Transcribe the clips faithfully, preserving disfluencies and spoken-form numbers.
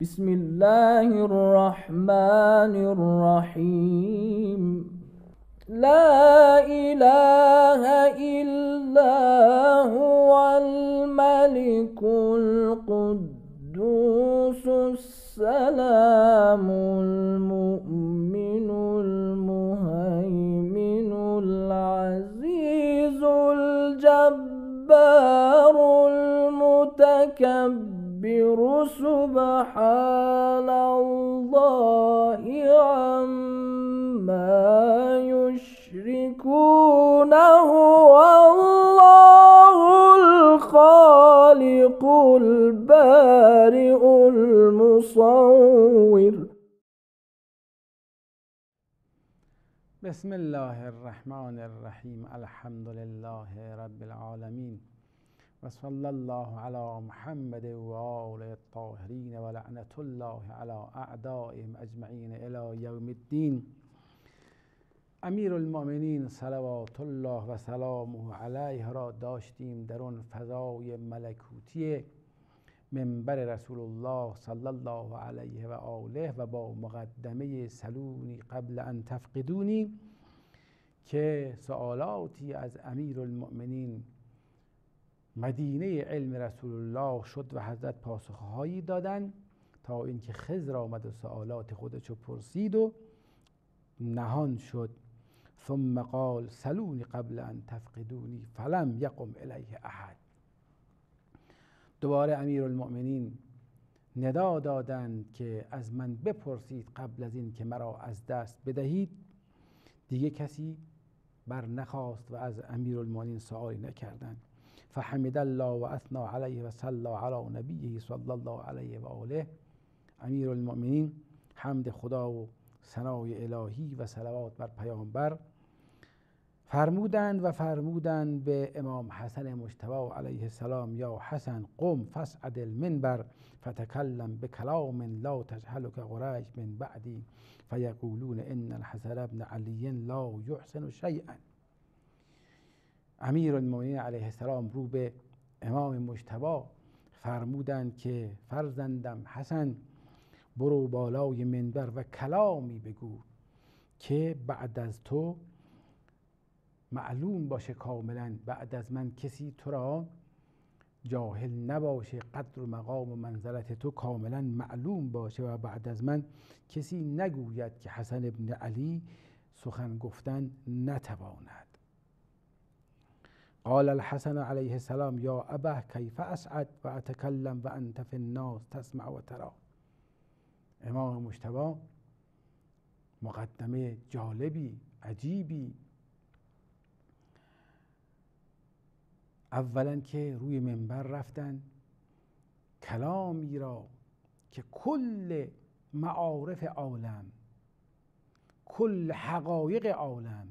بسم الله الرحمن الرحيم لا إله إلا هو الملك القدوس السلام المؤمن المهيمن العزيز الجبار المتكبر سبحان الله عما يشركون هو الله الخالق البارئ المصور. بسم الله الرحمن الرحيم الحمد لله رب العالمين و صلی الله علی محمد و آل الطاهرین و لعنت الله علی اعدائهم اجمعین الی یوم الدین. امیر المؤمنین صلوات الله و سلامه علیه را داشتیم در اون فضای ملکوتی منبر رسول الله صلی الله علیه و آله و با مقدمه سلونی قبل ان تفقدونی که سوالاتی از امیر المؤمنین مدینه علم رسول الله شد و حضرت پاسخهایی دادن تا اینکه خضر آمد و سوالات خودش رو پرسید و نهان شد. ثم قال سلونی قبل ان تفقدونی فلم یقم الیه احد. دوباره امیرالمؤمنین ندا دادند که از من بپرسید قبل از این که مرا از دست بدهید. دیگه کسی بر نخواست و از امیرالمؤمنین سوالی نکردند. فحمد الله و اثنى علیه و صلی علی نبیه صلی الله علیه و آله. امیر المؤمنین حمد خدا و ثنای الهی و صلوات بر پیامبر فرمودند و فرمودند به امام حسن مجتبی علیه السلام یا حسن قم فاصعد المنبر فتکلم بکلام لا تجهلک قریش من بعدی فیقولون ان الحسن ابن علی لا یحسن شیئا. امیرالمؤمنین علیه السلام رو به امام مجتبی فرمودند که فرزندم حسن برو بالای منبر و کلامی بگو که بعد از تو معلوم باشه کاملا، بعد از من کسی تو را جاهل نباشه، قدر و مقام و منزلت تو کاملا معلوم باشه و بعد از من کسی نگوید که حسن ابن علی سخن گفتن نتواند. قال الحسن علیه السلام یا ابه کیف اسعد و اتکلم و انت فی الناس تسمع و ترا. امام مجتبی مقدمه جالبی عجیبی، اولا که روی منبر رفتن کلامی را که کل معارف عالم، کل حقایق عالم،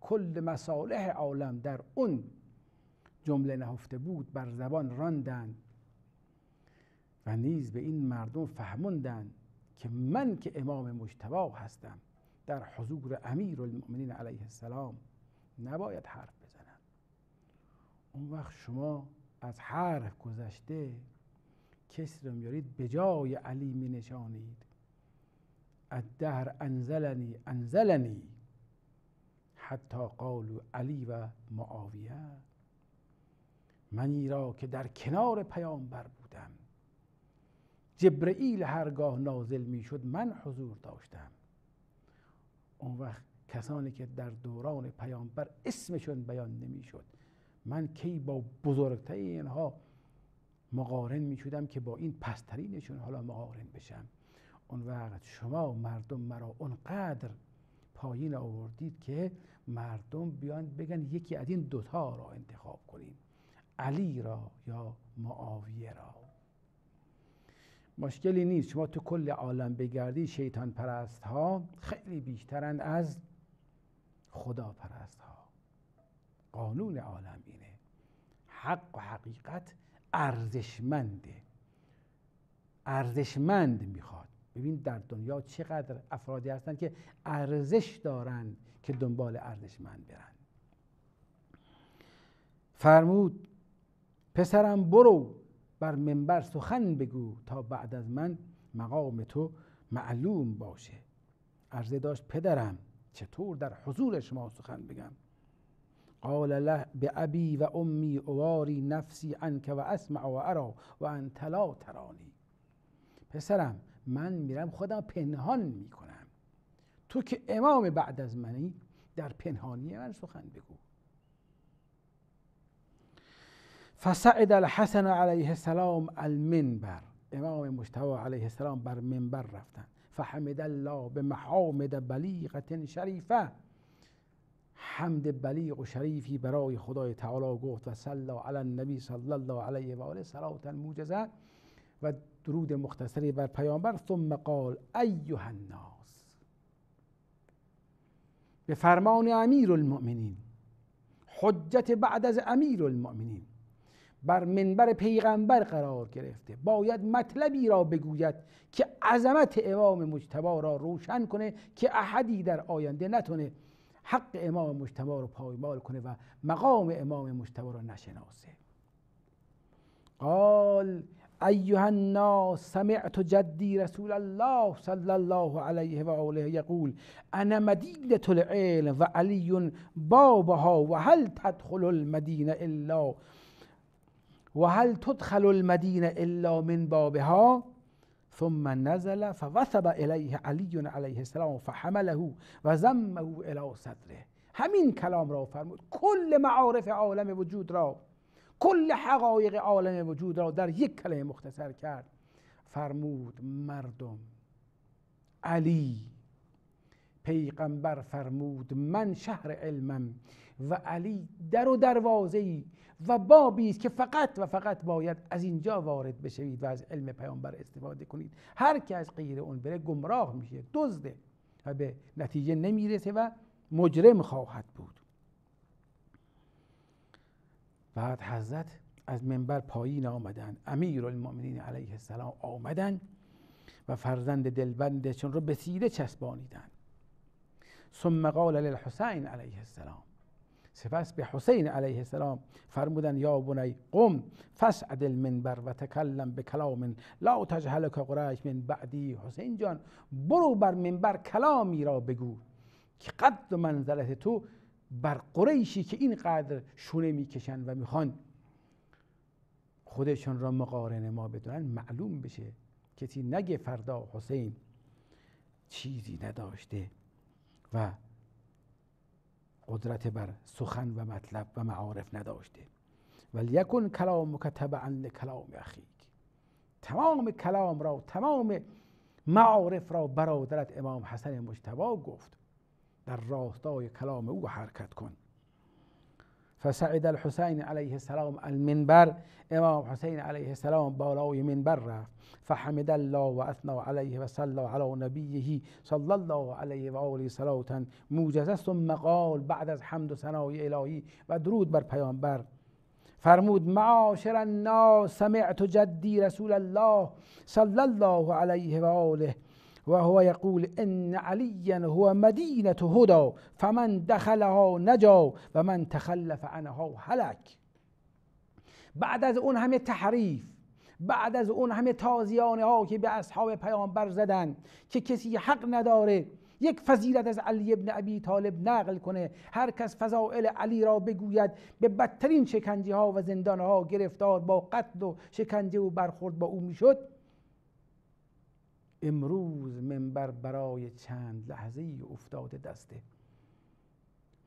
کل مصالح عالم در اون جمله نهفته بود بر زبان راندند و نیز به این مردم فهموندند که من که امام مجتبی هستم در حضور امیرالمؤمنین علیه السلام نباید حرف بزنم. اون وقت شما از حرف گذشته کسی رو میارید به جای علی می نشانید. الدهر انزلنی انزلنی حتی قالوا علی و معاویه. منی را که در کنار پیامبر بودم، جبرئیل هرگاه نازل می شد من حضور داشتم. اون وقت کسانی که در دوران پیامبر اسمشون بیان نمی شد من کی با بزرگترین اینها مقارن می شدم که با این پسترینشون حالا مقارن بشم. اون وقت شما مردم مرا اونقدر پایین آوردید که مردم بیان بگن یکی از این دوتا را انتخاب کنیم، علی را یا معاویه را. مشکلی نیست، شما تو کل عالم بگردی شیطان پرست ها خیلی بیشترند از خدا پرست ها. قانون عالم اینه، حق و حقیقت ارزشمنده، ارزشمند میخواد. ببین در دنیا چقدر افرادی هستن که ارزش دارند که دنبال ارزشمند برن. فرمود پسرم برو بر منبر سخن بگو تا بعد از من مقام تو معلوم باشه. عرضه داشت پدرم چطور در حضور شما سخن بگم؟ قال له به ابی و امی اواری نفسی انک و اسمع و ارا و انت لا ترانی. پسرم من میرم خودم پنهان میکنم، تو که امام بعد از منی در پنهانی من سخن بگو. فصعد الحسن علیه السلام المنبر، امام مجتبی علیه السلام بر منبر رفتن. فحمد الله به محامد بلیغت شریفه، حمد بلیغ و شریفی برای خدای تعالی گفت. و صلی علی النبی صلی الله علیه و آله صلوات موجزه و درود مختصری بر پیامبر. ثم قال ایها الناس، به فرمان امیر المؤمنین، حجت بعد از امیر المؤمنین بر منبر پیغمبر قرار گرفته، باید مطلبی را بگوید که عظمت امام مجتبی را روشن کنه که احدی در آینده نتونه حق امام مجتبی را پایمال کنه و مقام امام مجتبی را نشناسه. قال ایها الناس سمعت جدی رسول الله صلی الله علیه و آله یقول انا مدینة العلم و علی بابها و هل تدخل المدینه الا و هل تدخل المدینه الا من بابها. ثم نزل فوثب الیه علی علیه السلام فحمله و ضمه الی صدره. همین کلام را فرمود، کل معارف عالم وجود را، کل حقایق عالم وجود را در یک کلمه مختصر کرد. فرمود مردم، علی، پیغمبر فرمود من شهر علمم و علی در و دروازه‌ای و بابی است که فقط و فقط باید از اینجا وارد بشوید و از علم پیامبر استفاده کنید. هر که از غیر اون بره گمراه میشه، دزده و به نتیجه نمیرسه و مجرم خواهد بود. بعد حضرت از منبر پایین آمدن، امیرالمؤمنین علیه السلام آمدن و فرزند دلبندشون رو به سینه چسبانیدن. ثم قال للحسین علیه السلام، سپس به حسین علیه السلام فرمودن یا بنی قم فصعد المنبر و تکلم بکلام لا تجهلک قریش من بعدی. حسین جان برو بر منبر کلامی را بگو که قد منزلت تو بر قریشی که اینقدر شونه میکشن و میخوان خودشون را مقارن ما بدونن معلوم بشه. کسی نگه فردا حسین چیزی نداشته و قدرت بر سخن و مطلب و معارف نداشته. ولیکن کلامک تبعا لکلام اخیک، تمام کلام را، تمام معارف را برادرت امام حسن مجتبی گفت، در راستای کلام او حرکت کن. فصعد الحسین علیه السلام المنبر، امام حسین علیه السلام بالای منبر رفت. فحمد الله و اثنا علیه و صلی علی نبیه صلی الله علیه و آله صلوات موجزه. ثم قال، بعد از حمد و ثنای الهی و درود بر پیامبر فرمود معاشر الناس سمعت جدی رسول الله صلی الله علیه و آله و هو یقول ان علی هو مدینه هدا فمن دخلها نجا و من تخلف عنها هلک. بعد از اون همه تحریف، بعد از اون همه تازیانه ها که به اصحاب پیامبر زدن که کسی حق نداره یک فضیلت از علی ابن ابی طالب نقل کنه، هر کس فضائل علی را بگوید به بدترین شکنجه ها و زندان ها گرفتار با قتل و شکنجه و برخورد با او میشد. امروز منبر برای چند لحظه ای افتاده دست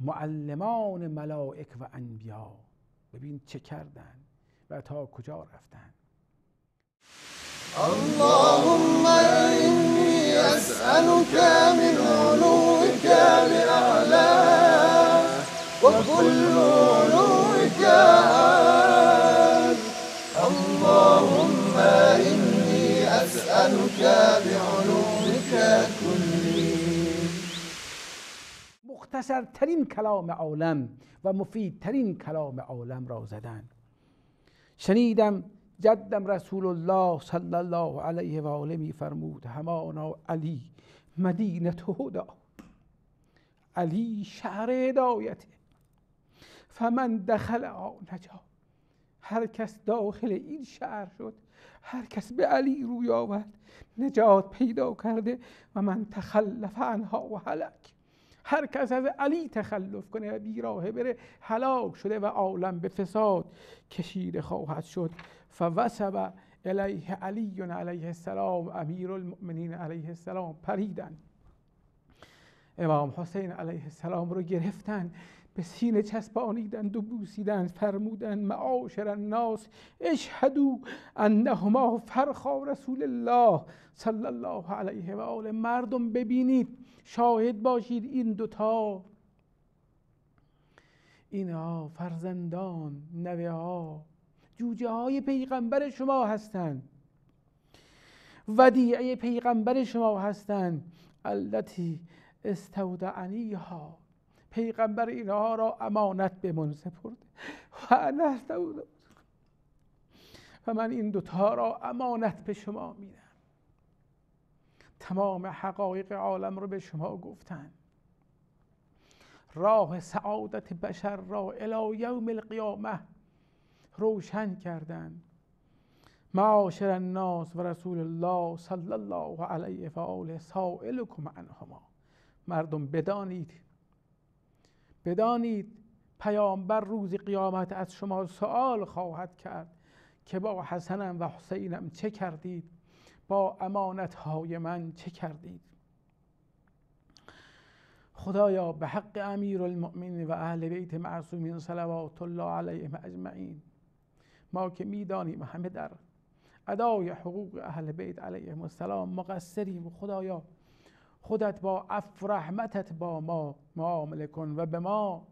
معلمان ملائک و انبیا. ببین چه کردن و تا کجا رفتن. اللهم انی اسألك من علوك لأعلا و كل علوك عال. اللهم انی أسألك بعلومك كلي. مختصرترین کلام عالم و مفیدترین کلام عالم را زدن. شنیدم جدم رسول الله صلی الله علیه و آله می فرمود همانا علی مدینه هدا، علی شهر هدایته، فمن دخلها نجا، هر کس داخل این شهر شد هر کس به علی روی آورد نجات پیدا کرده و من تخلف عنها و هلک. هر کس از علی تخلف کنه و بیراه بره هلاک شده و عالم به فساد کشیده خواهد شد. فوسب الیه علی علیه السلام امیر المؤمنین علیه السلام. پریدن امام حسین علیه السلام رو گرفتن، به سینه چسبانیدند و بوسیدند، فرمودند معاشر الناس اشهدوا انهما فرخا رسول الله صلی الله علیه و آله. مردم ببینید، شاهد باشید، این دوتا، اینا فرزندان، نوه ها، جوجه های پیغمبر شما هستند، ودیعه پیغمبر شما هستند. التی استودعنیها، پیغمبر اینها را امانت به من سپرده و من این دوتا را امانت به شما میدم. تمام حقایق عالم رو به شما گفتن، راه سعادت بشر را الی یوم القیامه روشن کردن. معاشر الناس و رسول الله صلی الله علیه و آله سائلکم عنهما. مردم بدانید، بدانید پیامبر روز قیامت از شما سوال خواهد کرد که با حسنم و حسینم چه کردید، با امانتهای من چه کردید. خدایا به حق امیرالمؤمنین و اهل بیت معصومین صلوات الله علیهم اجمعین، ما که میدانیم همه در ادای حقوق اهل بیت علیهم السلام مقصریم، خدایا خودت با عفو رحمتت با ما معامله کن و به ما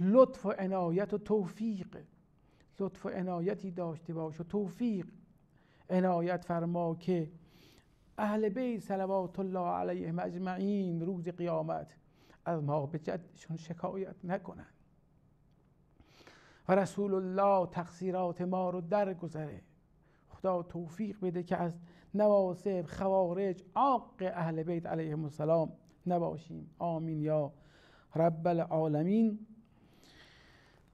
لطف و عنایت و توفیق، لطف و عنایتی داشته باش و توفیق عنایت فرما که اهل بیت صلوات الله علیهم اجمعین روز قیامت از ما به جدشون شکایت نکنند و رسول الله تقصیرات ما رو درگذره. خدا توفیق بده که از نواسب، خوارج، عاق اهل بیت علیهم السلام نباشیم. آمین یا رب العالمین.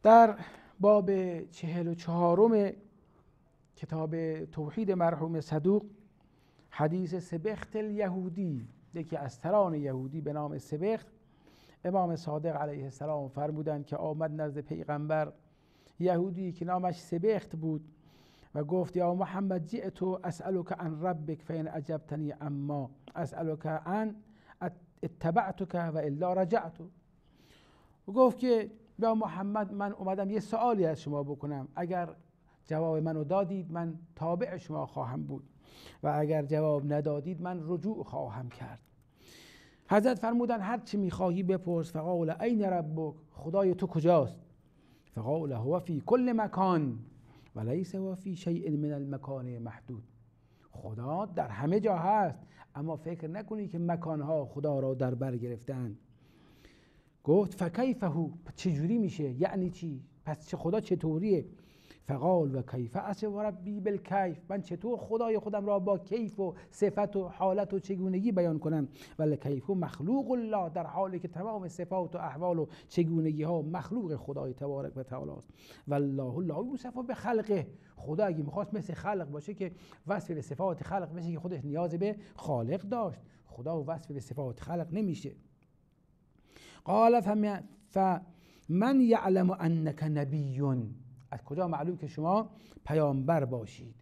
در باب چهل و چهارم کتاب توحید مرحوم صدوق، حدیث سبخت الیهودی، یکی از تران یهودی به نام سبخت، امام صادق علیه السلام فرمودند که آمد نزد پیغمبر یهودی که نامش سبخت بود و گفت یا محمد جئت اسألک عن ربک فإن اجبتنی عما اسألک عن اتبعتک و الا رجعت. و گفت که یا محمد من اومدم یه سوالی از شما بکنم، اگر جواب منو دادید من تابع شما خواهم بود و اگر جواب ندادید من رجوع خواهم کرد. حضرت فرمودن هر چی میخواهی بپرس. فقال عین ربک، خدای تو کجاست؟ فقال هو فی کل مکان ولیس هو فی شیء من المکان محدود. خدا در همه جا هست، اما فکر نکنی که مکانها خدا را در بر گرفتند. گفت فکیف هو، چجوری میشه؟ یعنی چی؟ پس چه خدا چطوریه؟ فقال و کیف اسوی ربی بالکیف، من چطور خدای خودم را با کیف و صفت و حالت و چگونگی بیان کنم؟ ولی کیف مخلوق الله، در حالی که تمام صفات و احوال و چگونگی ها مخلوق خدای تبارک و تعالی است. والله لا یوصف به خلقه، خدا اگه میخواست مثل خلق باشه که وصف به صفات خلق بشه که خودش نیاز به خالق داشت، خدا وصف به صفات خلق نمیشه. قال فمن یعلم انک نبی، از کجا معلوم که شما پیامبر باشید؟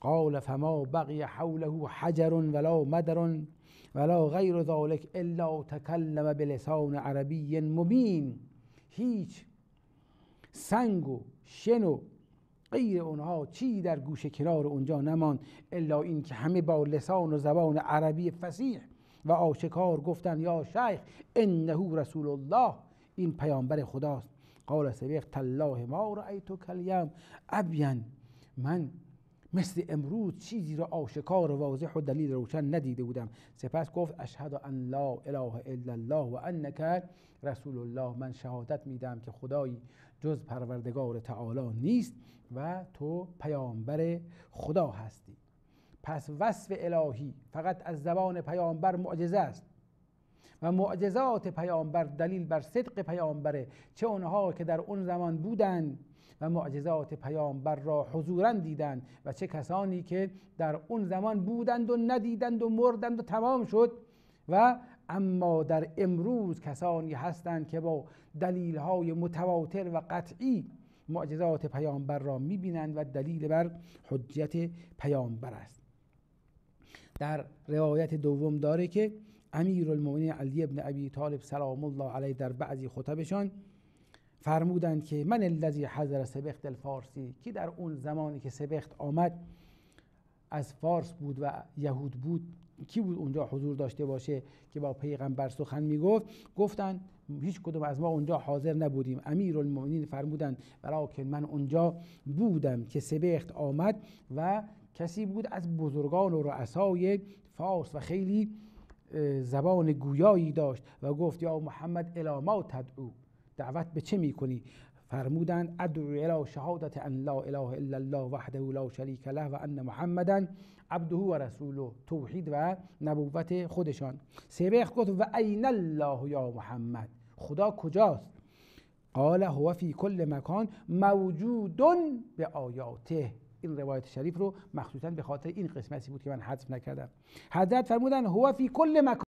قال فما بقی حوله حجر ولا مدر ولا غیر ذلك الا تکلم بلسان عربی مبین. هیچ سنگ و شن و غیر اونها چی در گوشه کنار اونجا نمان الا این که همه با لسان و زبان عربی فصیح و آشکار گفتن یا شیخ انه رسول الله، این پیامبر خداست. قال سبیق تالله ما رأیتو کلیم ابین، من مثل امروز چیزی را آشکار و واضح و دلیل روشن ندیده بودم. سپس گفت اشهد ان لا اله الا الله و انک رسول الله، من شهادت میدم که خدایی جز پروردگار تعالی نیست و تو پیامبر خدا هستی. پس وصف الهی فقط از زبان پیامبر معجزه است و معجزات پیامبر دلیل بر صدق پیامبره، چه اونها که در اون زمان بودند و معجزات پیامبر را حضوراً دیدند و چه کسانی که در اون زمان بودند و ندیدند و مردند و تمام شد. و اما در امروز کسانی هستند که با دلیل‌های متواتر و قطعی معجزات پیامبر را می‌بینند و دلیل بر حجت پیامبر است. در روایت دوم داره که امیر المؤمنین علی ابن ابی طالب سلام الله علیه در بعضی خطبشان فرمودند که من الذی حضر سبخت الفارسی، که در اون زمانی که سبخت آمد از فارس بود و یهود بود، کی بود اونجا حضور داشته باشه که با پیغمبر سخن میگفت؟ گفتند هیچ کدوم از ما اونجا حاضر نبودیم. امیر المؤمنین فرمودند ولیکن من اونجا بودم که سبخت آمد و کسی بود از بزرگان و رؤسای فارس و خیلی زبان گویایی داشت و گفت یا محمد الاما تدعو، دعوت به چه میکنی؟ فرمودند ادعو الی شهادت ان لا اله الا الله وحده لا شریک له و ان محمدا عبده و رسوله، توحید و نبوت خودشان. سبخت گفت و این الله یا محمد، خدا کجاست؟ قال هو فی کل مکان موجود به آیاته. این روایت شریف رو مخصوصاً به خاطر این قسمتی بود که من حذف نکردم. حضرت فرمودن هو فی کل مکان